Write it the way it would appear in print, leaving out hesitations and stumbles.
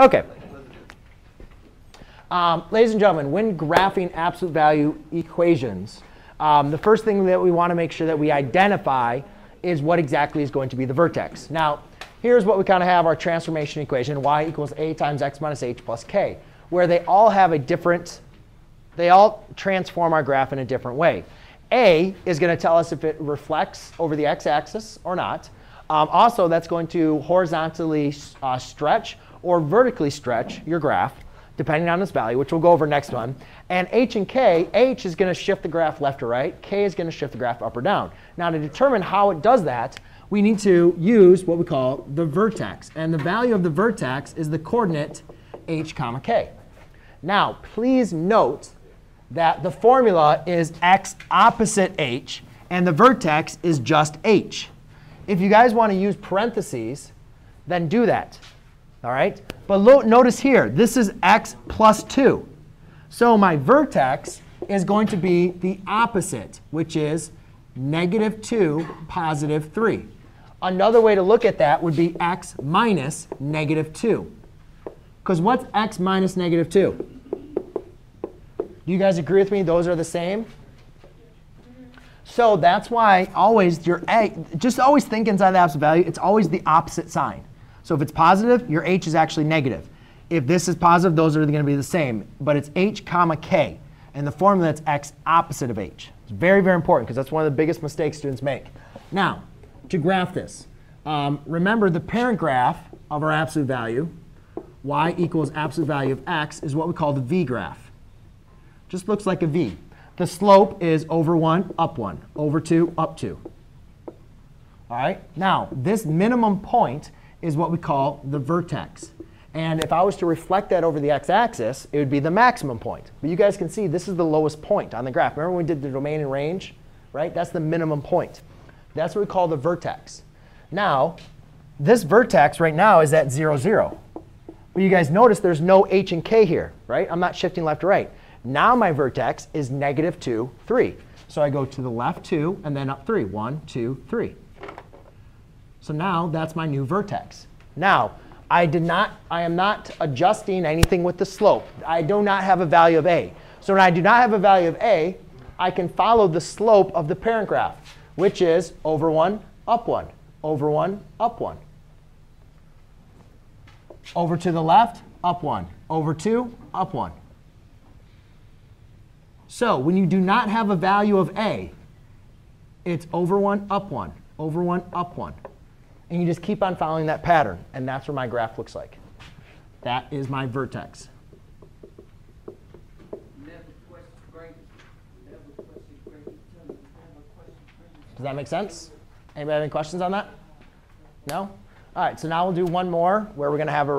OK. Ladies and gentlemen, when graphing absolute value equations, the first thing that we want to make sure that we identify is what exactly is going to be the vertex. Now, here's what we kind of have our transformation equation, y equals a times x minus h plus k, where they all have a different, they all transform our graph in a different way. A is going to tell us if it reflects over the x-axis or not. Also, that's going to horizontally stretch or vertically stretch your graph, depending on its value, which we'll go over next one. And h and k, h is going to shift the graph left or right. K is going to shift the graph up or down. Now, to determine how it does that, we need to use what we call the vertex. And the value of the vertex is the coordinate h comma k. Now, please note that the formula is x opposite h, and the vertex is just h. If you guys want to use parentheses, then do that. All right? But notice here, this is x plus 2. So my vertex is going to be the opposite, which is negative 2, positive 3. Another way to look at that would be x minus negative 2. Because what's x minus negative 2? Do you guys agree with me? Those are the same. So that's why always your a, just always think inside the absolute value, it's always the opposite sign. So if it's positive, your h is actually negative. If this is positive, those are going to be the same. But it's h comma k. And the formula that's x opposite of h. It's very, very important, because that's one of the biggest mistakes students make. Now, to graph this, remember the parent graph of our absolute value, y equals absolute value of x, is what we call the V graph. Just looks like a V. The slope is over 1, up 1, over 2, up 2. All right? Now, this minimum point is what we call the vertex. And if I was to reflect that over the x-axis, it would be the maximum point. But you guys can see this is the lowest point on the graph. Remember when we did the domain and range? Right? That's the minimum point. That's what we call the vertex. Now, this vertex right now is at 0, 0. But you guys notice there's no h and k here. Right? I'm not shifting left to right. Now my vertex is negative 2, 3. So I go to the left 2 and then up 3, 1, 2, 3. So now that's my new vertex. Now, I am not adjusting anything with the slope. I do not have a value of a. So when I do not have a value of a, I can follow the slope of the parent graph, which is over 1, up 1, over 1, up 1. Over to the left, up 1, over 2, up 1. So when you do not have a value of a, it's over 1, up 1, over 1, up 1. And you just keep on following that pattern. And that's what my graph looks like. That is my vertex. Does that make sense? Anybody have any questions on that? No? All right, so now we'll do one more where we're going to have a